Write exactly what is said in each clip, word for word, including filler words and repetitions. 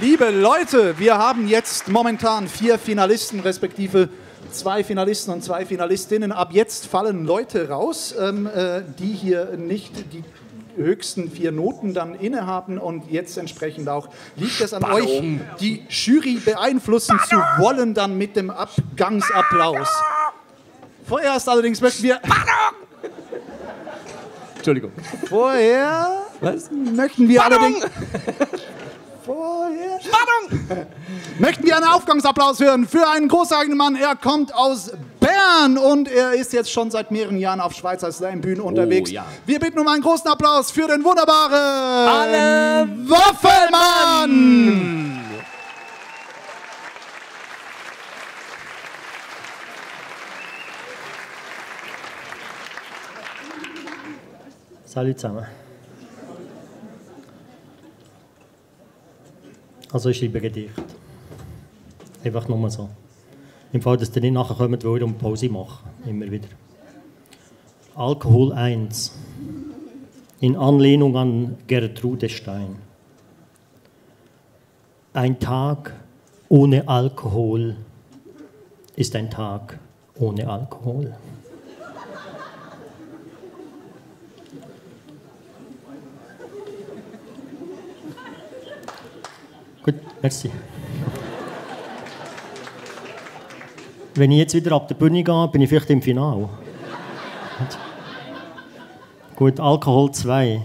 Liebe Leute, wir haben jetzt momentan vier Finalisten, respektive zwei Finalisten und zwei Finalistinnen. Ab jetzt fallen Leute raus, ähm, äh, die hier nicht die höchsten vier Noten dann innehaben und jetzt entsprechend auch liegt es an euch, die Jury beeinflussen zu wollen, dann mit dem Abgangsapplaus. Vorerst allerdings möchten wir... Entschuldigung. Vorher... Was? Möchten wir allerdings... Vorher... Spannung! Möchten wir einen Aufgangsapplaus hören für einen großartigen Mann. Er kommt aus Bern und er ist jetzt schon seit mehreren Jahren auf Schweizer Slammbühnen unterwegs. Oh, ja. Wir bitten um einen großen Applaus für den wunderbaren Alain Wafelmann! Salut zusammen. Also ich schreibe Gedicht. Einfach nur so. Im Fall, dass ihr nicht nachher kommt, wo ich um Pause mache. Immer wieder. Alkohol eins. In Anlehnung an Gertrude Stein. Ein Tag ohne Alkohol ist ein Tag ohne Alkohol. Gut, merci. Wenn ich jetzt wieder ab der Bühne gehe, bin ich vielleicht im Finale. Gut, Alkohol zwei.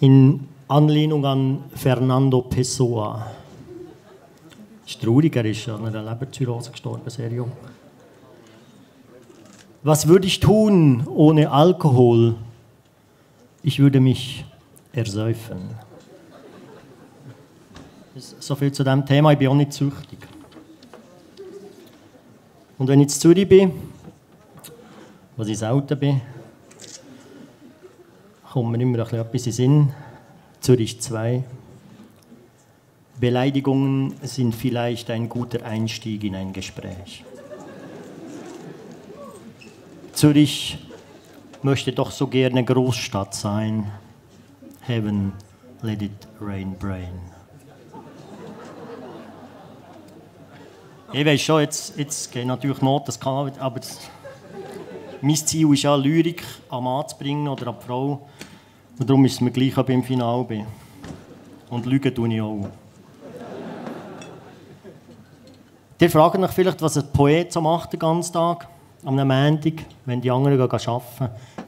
In Anlehnung an Fernando Pessoa. Es ist traurig, er ist an einer Leberzirrhose gestorben, sehr jung. Was würde ich tun ohne Alkohol? Ich würde mich ersäufen. So viel zu diesem Thema, ich bin auch nicht süchtig. Und wenn ich in Zürich bin, was ich selten bin, kommt mir immer ein bisschen etwas in Sinn. Zürich zwei. Beleidigungen sind vielleicht ein guter Einstieg in ein Gespräch. Zürich möchte doch so gerne Großstadt sein. Heaven, let it rain, brain. Ich weiß schon, jetzt, jetzt geht natürlich noch das kann, aber das, mein Ziel ist ja, Lyrik am Mann zu bringen oder an die Frau. Und darum ist es mir gleich, ob ich im Finale bin. Und lügen tue ich auch. Ihr fragt mich vielleicht, was ein Poet so macht den ganzen Tag, am Montag, wenn die anderen arbeiten,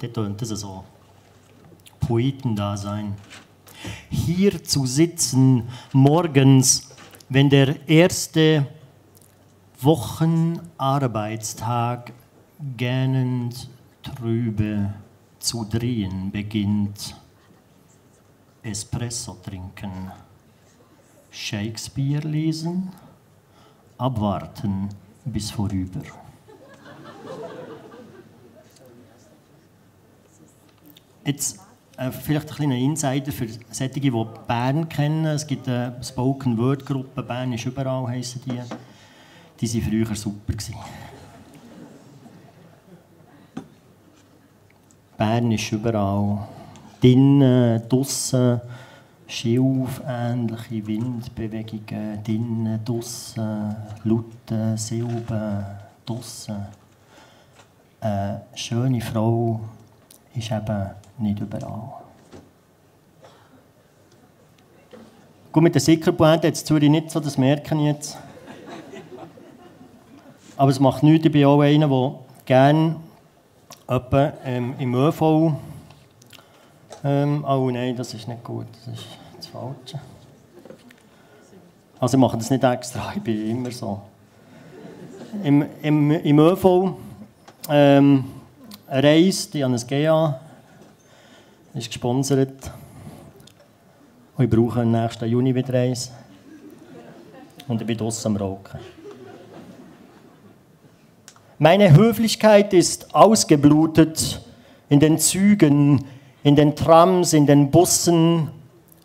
dann tönt es so. Poetendasein. Hier zu sitzen, morgens, wenn der erste Wochenarbeitstag gähnend trübe zu drehen beginnt. Espresso trinken, Shakespeare lesen, abwarten bis vorüber. Jetzt äh, vielleicht ein kleiner Insider für solche, die Bern kennen. Es gibt eine Spoken-Word-Gruppe, Bern ist überall, heissen die. Die waren früher super. Bern ist überall. Drinnen, draussen, schilfähnliche Windbewegungen. Drinnen, draussen, Lauten, Silben, draussen. Eine schöne Frau ist eben nicht überall. Gut, mit den Sickerpoeten hat Zürich nicht so, das merken jetzt. Aber es macht nichts, ich bin auch einer, der gerne öppe, ähm, im ÖV... Ähm, oh nein, das ist nicht gut, das ist das Falsche. Also ich mache das nicht extra, ich bin immer so. Im, im, im ÖV ähm, reist, ich habe ein G A, ist gesponsert. Und ich brauche im nächsten Juni wieder eins. Und ich bin draussen am Rocken. Meine Höflichkeit ist ausgeblutet in den Zügen, in den Trams, in den Bussen,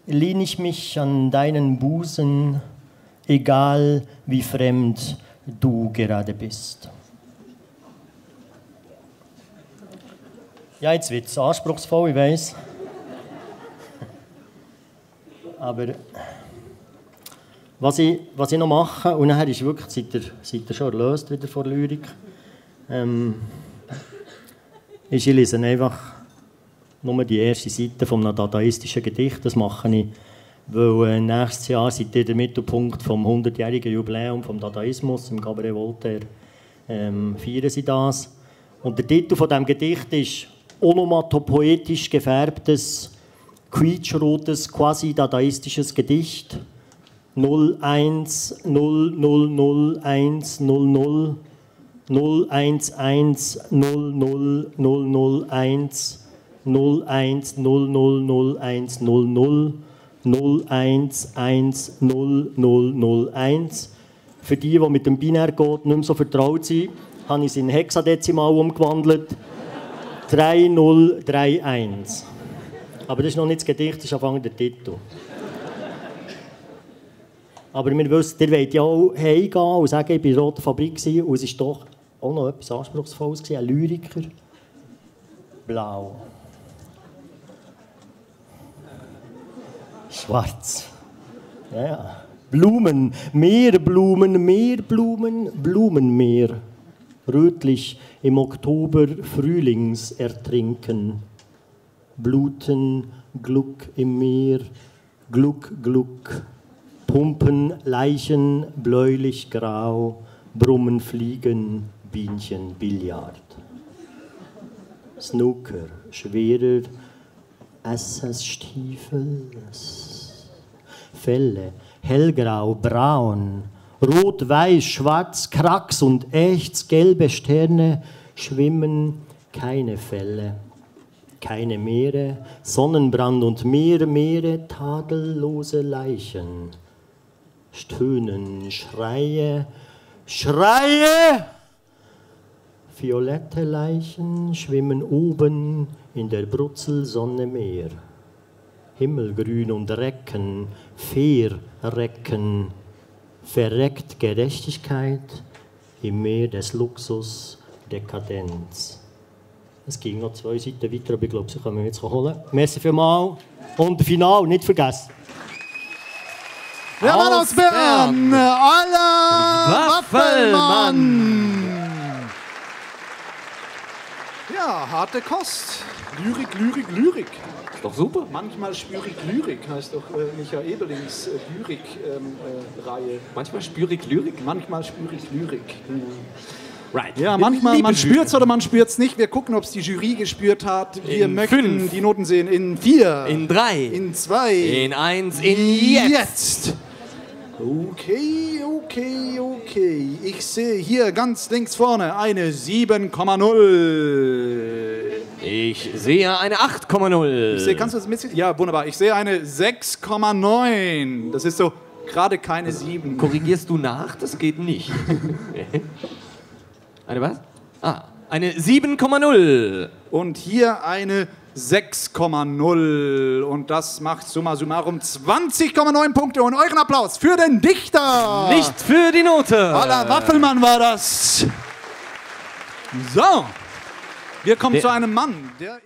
lehn ich mich an deinen Busen, egal wie fremd du gerade bist. Ja, jetzt wird es anspruchsvoll, ich weiß. Aber Was ich, was ich noch mache, und nachher ist wirklich, seid ihr, seid ihr schon erlöst wieder von Lyrik, ähm, ist, ich lese einfach nur die erste Seite von einem dadaistischen Gedicht. Das mache ich, weil nächstes Jahr seid ihr der Mittelpunkt vom hundertjährigen Jubiläum vom Dadaismus im Gabriel Voltaire. Ähm, feiern sie das. Und der Titel von diesem Gedicht ist onomatopoetisch gefärbtes, quietschrotes, quasi-dadaistisches Gedicht null eins null null null eins null null null eins null null null eins null null null eins null eins null null null eins null eins null null null eins. Für die, die mit dem Binärcode nicht mehr so vertraut sind, habe ich es in Hexadezimal umgewandelt. drei null drei eins. Aber das ist noch nicht das Gedicht, das ist anfangen der Titel. Aber wir wissen, ihr wollt ja auch heimgehen und sagen, ich war in der Roten Fabrik und es war doch auch noch etwas Anspruchsvolles, ein Lyriker. Blau. Schwarz. Ja. Blumen, mehr Blumen, mehr Blumen, Blumenmeer. Rötlich im Oktober Frühlings ertrinken. Bluten, Gluck im Meer, Gluck, Gluck. Pumpen, Leichen, bläulich-grau. Brummen, Fliegen, Bienchen, Billard. Snooker, schwerer Assasstiefel. Felle, hellgrau, braun. Rot, weiß, schwarz, Kracks und Ächts, gelbe Sterne, schwimmen, keine Fälle, keine Meere, Sonnenbrand und Meer, Meere, tadellose Leichen, Stöhnen, Schreie, Schreie, violette Leichen, schwimmen oben in der Brutzelsonne Meer, Himmelgrün und Recken, Fährrecken, verreckt Gerechtigkeit im Meer des Luxus, Dekadenz. Es ging noch zwei Seiten weiter, aber ich glaube, sie können wir jetzt holen. Merci vielmals und Final nicht vergessen. Wir haben aus Bern, Alain Wafelmann. Ja, harte Kost. Lyrik, Lyrik, Lyrik. Doch super. Manchmal spürig Lyrik, heißt doch äh, Michael Eberlings äh, Lyrik-Reihe. Ähm, äh, manchmal spürig Lyrik? Manchmal spürig Lyrik. Mhm. Right. Ja, manchmal man spürt es oder man spürt es nicht. Wir gucken, ob es die Jury gespürt hat. Wir in möchten fünf. Die Noten sehen in vier. In drei. In zwei. In eins. In jetzt. jetzt. Okay, okay, okay. Ich sehe hier ganz links vorne eine sieben Komma null. Ich sehe eine acht Komma null. Ich sehe, kannst du das mitziehen? Ja, wunderbar. Ich sehe eine sechs Komma neun. Das ist so gerade keine sieben. Korrigierst du nach? Das geht nicht. Eine was? Ah, eine sieben Komma null. Und hier eine sechs Komma null. Und das macht summa summarum zwanzig Komma neun Punkte. Und euren Applaus für den Dichter. Nicht für die Note. Alain Wafelmann war das. So. Wir kommen der zu einem Mann, der...